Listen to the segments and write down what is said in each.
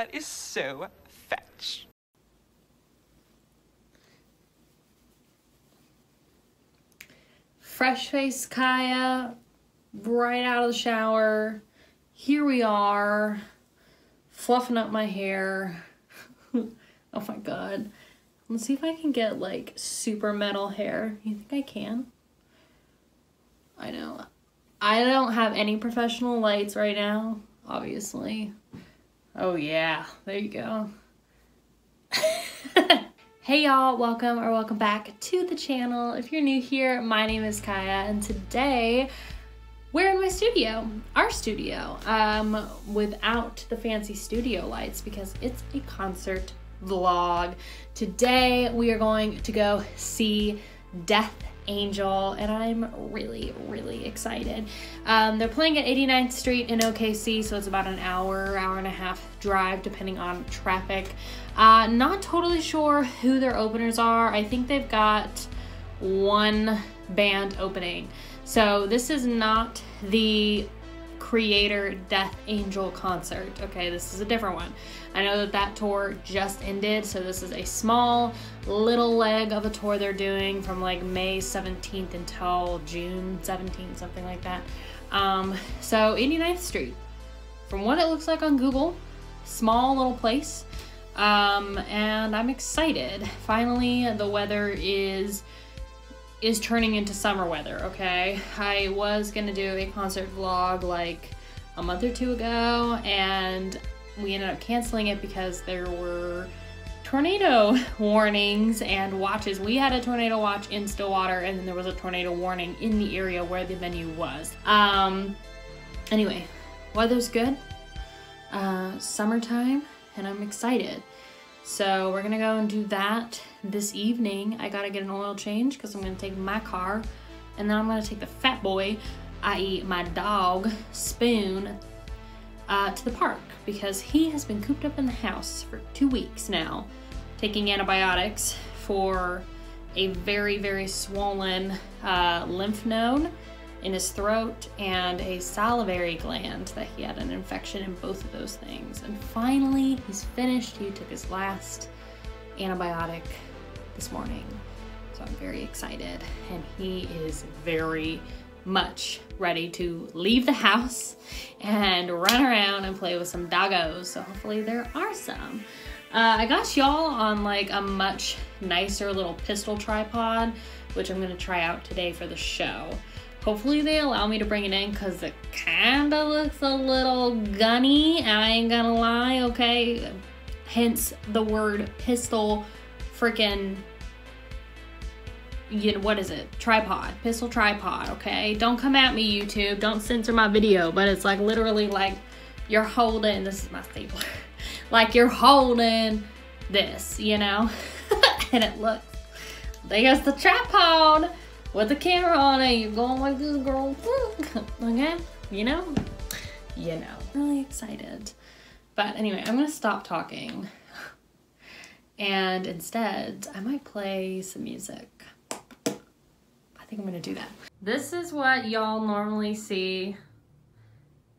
That is so fetch. Fresh-faced Kaya, right out of the shower. Here we are, fluffing up my hair. Oh my God. Let's see if I can get like super metal hair. You think I can? I know. I don't have any professional lights right now, obviously. Oh yeah, there you go. Hey y'all, welcome or welcome back to the channel. If you're new here, my name is Kaya and today we're in my studio, our studio, without the fancy studio lights because it's a concert vlog. Today we are going to go see Death Angel and I'm really excited. They're playing at 89th Street in OKC, so it's about an hour and a half drive depending on traffic. Not totally sure who their openers are. I think they've got one band opening. So this is not the creator Death Angel concert. Okay, this is a different one. I know that that tour just ended, so this is a small little leg of a tour they're doing from like May 17th until June 17th, something like that. So 89th Street, from what it looks like on Google, small little place, and I'm excited. Finally, the weather is turning into summer weather, okay? I was gonna do a concert vlog like a month or two ago and we ended up canceling it because there were tornado warnings and watches. We had a tornado watch in Stillwater and then there was a tornado warning in the area where the venue was. Anyway, weather's good, summertime, and I'm excited. So we're gonna go and do that this evening. I gotta get an oil change because I'm gonna take my car and then I'm gonna take the fat boy, i.e. my dog, Spoon, to the park because he has been cooped up in the house for 2 weeks now, taking antibiotics for a very swollen lymph node in his throat and a salivary gland that he had an infection in both of those things. And finally, he's finished. He took his last antibiotic this morning. So I'm very excited. And he is very much ready to leave the house and run around and play with some doggos. So hopefully there are some. I got y'all on like a much nicer little pistol tripod, which I'm gonna try out today for the show. Hopefully they allow me to bring it in because it kind of looks a little gunny. I ain't gonna lie, okay? Hence the word pistol freaking, you know, what is it? Tripod, pistol tripod, okay? Don't come at me, YouTube. Don't censor my video, but it's like literally like you're holding, this is my stapler. Like you're holding this, you know? And it looks, there's the tripod. With the camera on it, you're going like this, girl. Okay, you know. Really excited. But anyway, I'm gonna stop talking. And instead, I might play some music. I think I'm gonna do that. This is what y'all normally see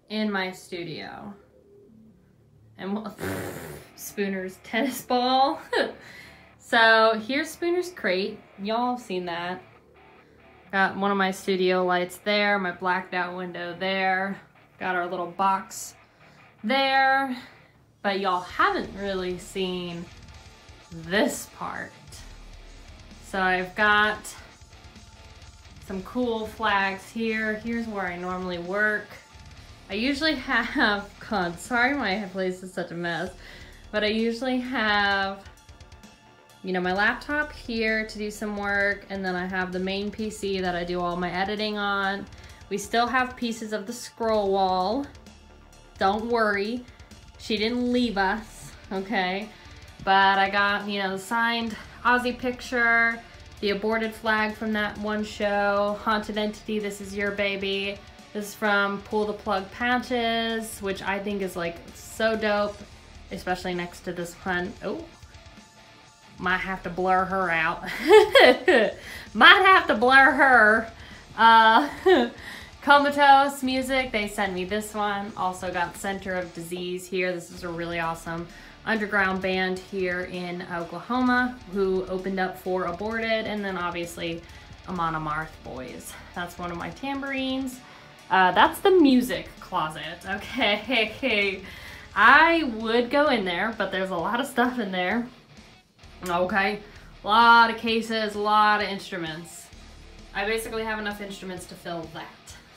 in my studio. And we'll, Spooner's tennis ball. So here's Spooner's crate. Y'all have seen that. Got one of my studio lights there, my blacked out window there, got our little box there, but y'all haven't really seen this part. So I've got some cool flags here. Here's where I normally work. I usually have, God, sorry my place is such a mess, but I usually have, you know, my laptop here to do some work, and then I have the main PC that I do all my editing on. We still have pieces of the scroll wall. Don't worry, she didn't leave us, okay? But I got, you know, the signed Ozzy picture, the Aborted flag from that one show, Haunted Entity, This Is Your Baby. This is from Pull the Plug Patches, which I think is like so dope, especially next to this one. Oh. Might have to blur her out. Might have to blur her. Comatose Music, they sent me this one. Also got Center of Disease here. This is a really awesome underground band here in Oklahoma who opened up for Aborted, and then obviously Amon Amarth Boys. That's one of my tambourines. That's the music closet. Okay, I would go in there, but there's a lot of stuff in there. Okay, a lot of cases, a lot of instruments. I basically have enough instruments to fill that.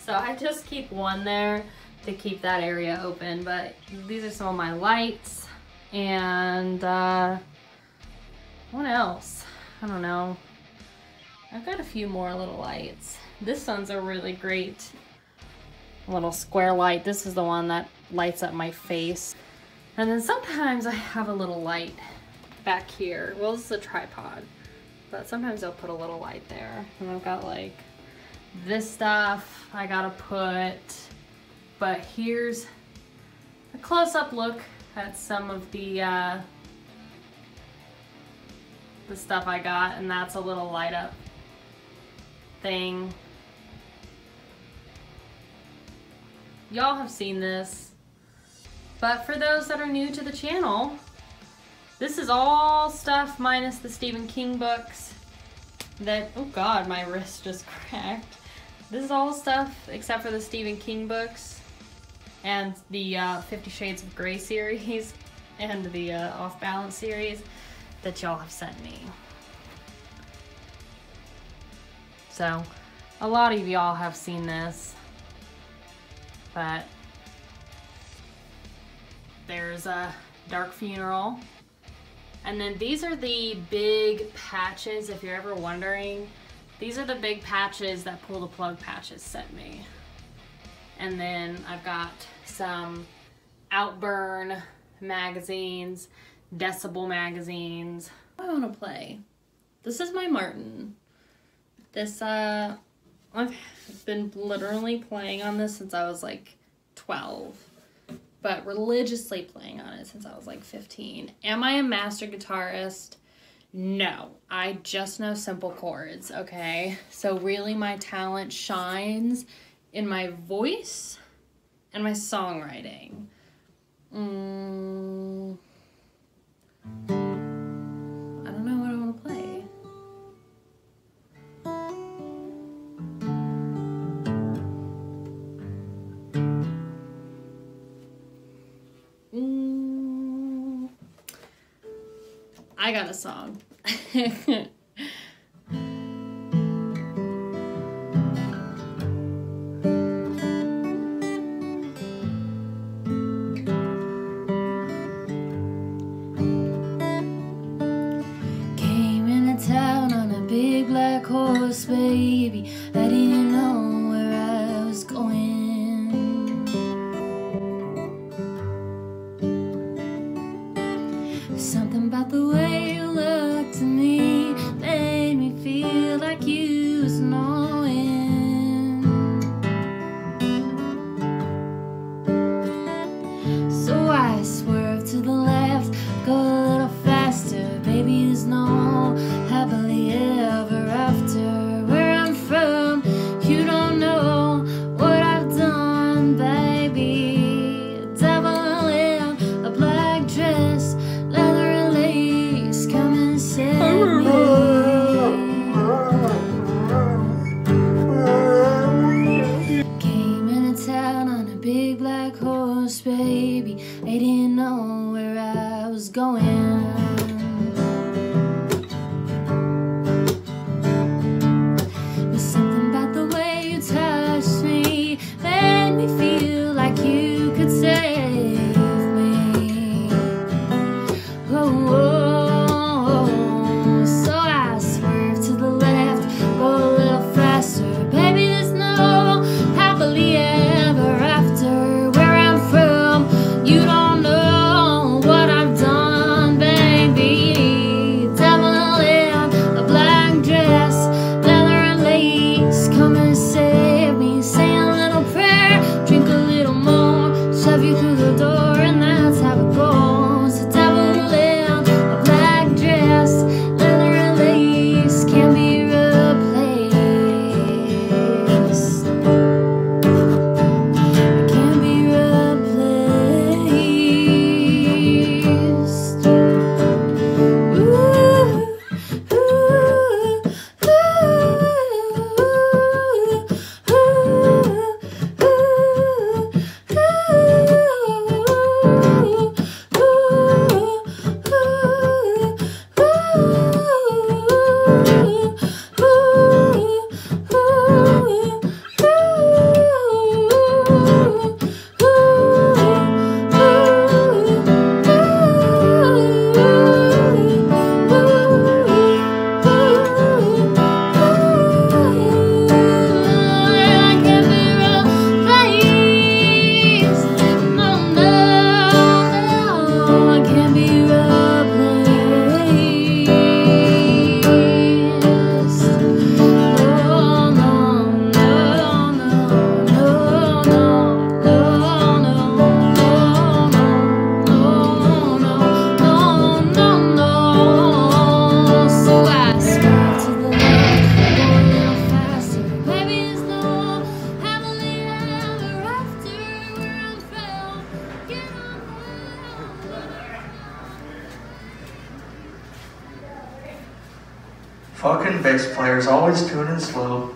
So I just keep one there to keep that area open, but these are some of my lights. And what else? I don't know. I've got a few more little lights. This one's a really great little square light. This is the one that lights up my face. And then sometimes I have a little light back here. Well, this is a tripod, but sometimes I'll put a little light there. And I've got like this stuff I gotta put, but here's a close-up look at some of the stuff I got, and that's a little light up thing. Y'all have seen this, but for those that are new to the channel, this is all stuff minus the Stephen King books that, oh God, my wrist just cracked. This is all stuff except for the Stephen King books and the 50 Shades of Grey series and the Off Balance series that y'all have sent me. So a lot of y'all have seen this, but there's a Dark Funeral. And then these are the big patches, if you're ever wondering. These are the big patches that Pull the Plug Patches sent me. And then I've got some Outburn magazines, Decibel magazines. I want to play. This is my Martin. This, I've been literally playing on this since I was like 12. But religiously playing on it since I was like 15. Am I a master guitarist? No, I just know simple chords, okay? So really my talent shines in my voice and my songwriting. I don't know what I want to play. I got a song. Came into town on a big black horse, baby. I didn't know where I was going. Something about the way you looked at me made me feel like you was knowing. So I swerved to the left, go a little faster. Baby, there's no happily ever after. Where I'm from, you don't know what I've done, baby. Baby, I didn't know where I was going. But something about the way you touched me made me feel like you could save me. Oh, oh, oh. So I swerved to the left, go a little faster. Baby, there's no happily ever after. You don't know what I've done. Fucking bass players always tuning slow.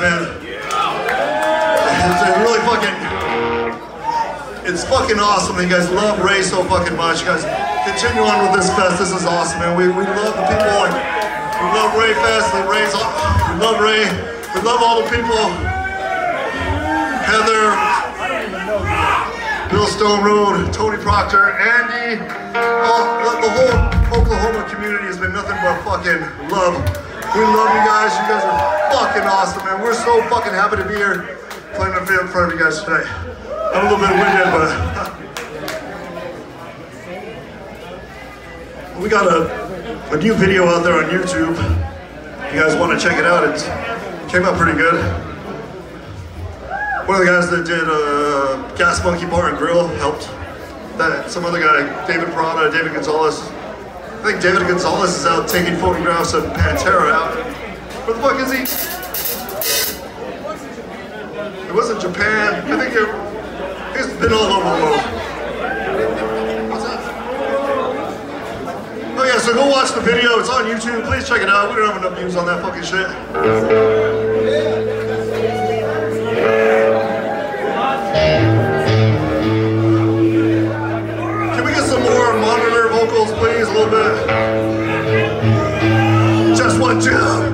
man. It's fucking awesome. You guys love Ray so fucking much. You guys continue on with this fest. This is awesome, man. We love the people. Like, we love Ray Fest. We love Ray. We love all the people. Heather, Bill Stone Road, Tony Proctor, Andy. The whole Oklahoma community has been nothing but fucking love. We love you guys. You guys are fucking awesome, man. We're so fucking happy to be here playing my favorite for you guys today. I'm a little bit winded, but we got a new video out there on YouTube. If you guys want to check it out, it came out pretty good. One of the guys that did Gas Monkey Bar and Grill helped. That some other guy, David Prada, David Gonzalez. I think David Gonzalez is out taking photographs of Pantera out. Where the fuck is he? It wasn't Japan. I think it. It's been all over the world. What's up? Oh yeah, so go watch the video. It's on YouTube. Please check it out. We don't have enough views on that fucking shit. Can we get some more monitor vocals, please? A little bit. Just one, two.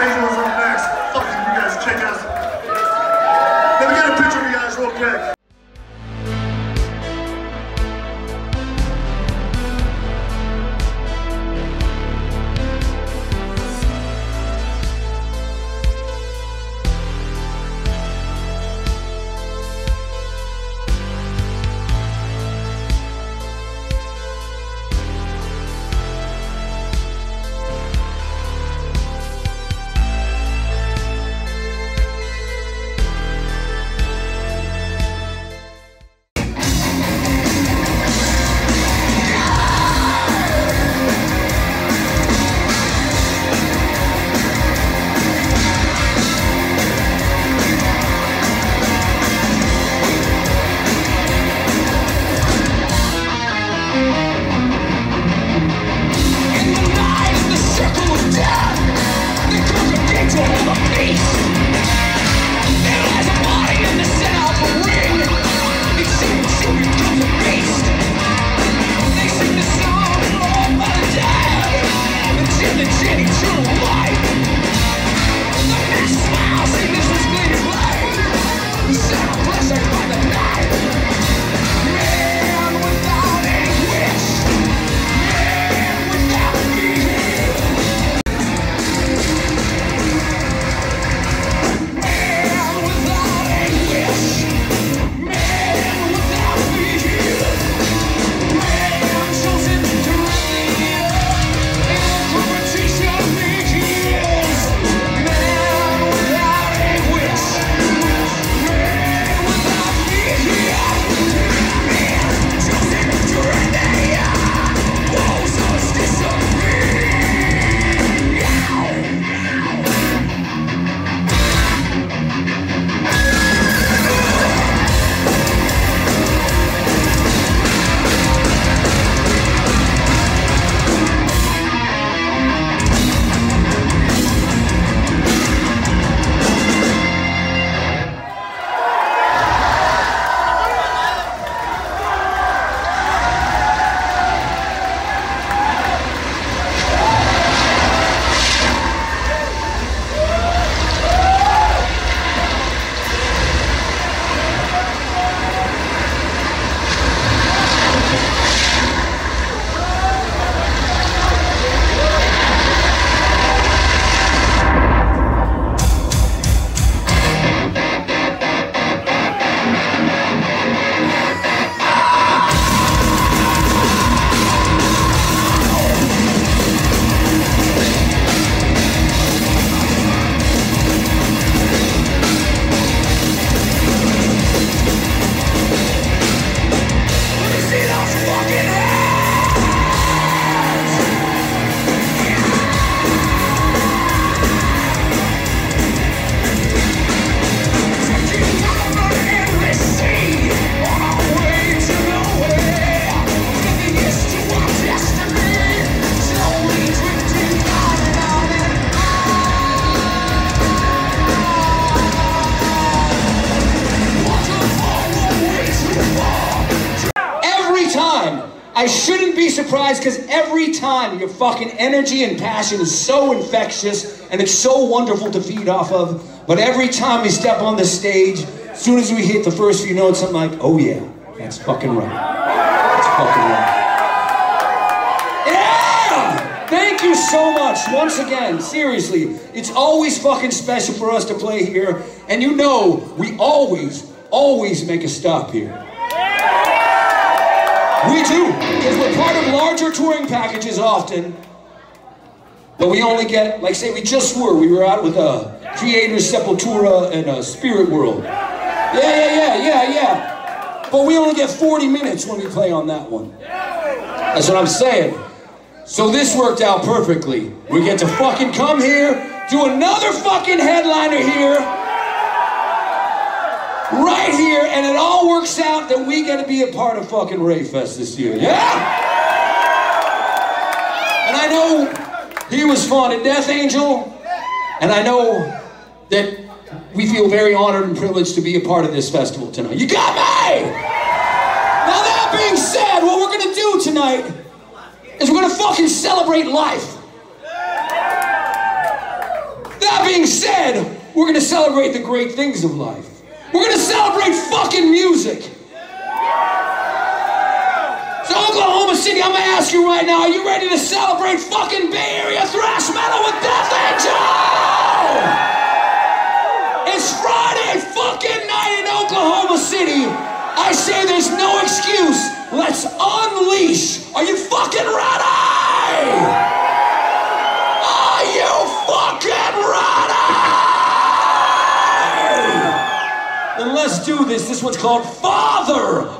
Death Angel is up next. Fuck you, you guys kick ass. Let me get a picture of you guys real quick. Because every time your fucking energy and passion is so infectious and it's so wonderful to feed off of, but every time we step on the stage, as soon as we hit the first few notes, I'm like, oh yeah, that's fucking right. That's fucking right. Yeah! Thank you so much, once again, seriously. It's always fucking special for us to play here, and you know, we always make a stop here. We do, because we're part of larger touring packages often, but we only get, like say we just were, out with Creators, Sepultura, and Spirit World. Yeah. But we only get 40 minutes when we play on that one. That's what I'm saying. So this worked out perfectly. We get to fucking come here, do another fucking headliner here, right here, and it all works out that we gotta be a part of fucking Ray Fest this year, yeah? And I know he was fond of Death Angel, and I know that we feel very honored and privileged to be a part of this festival tonight. You got me! Now that being said, what we're gonna do tonight is we're gonna fucking celebrate life. That being said, we're gonna celebrate the great things of life. We're gonna celebrate fucking music. So Oklahoma City, I'm gonna ask you right now, are you ready to celebrate fucking Bay Area thrash metal with Death Angel? It's Friday fucking night in Oklahoma City. I say there's no excuse. Let's unleash. Are you fucking ready? Let's do this. This one's called Father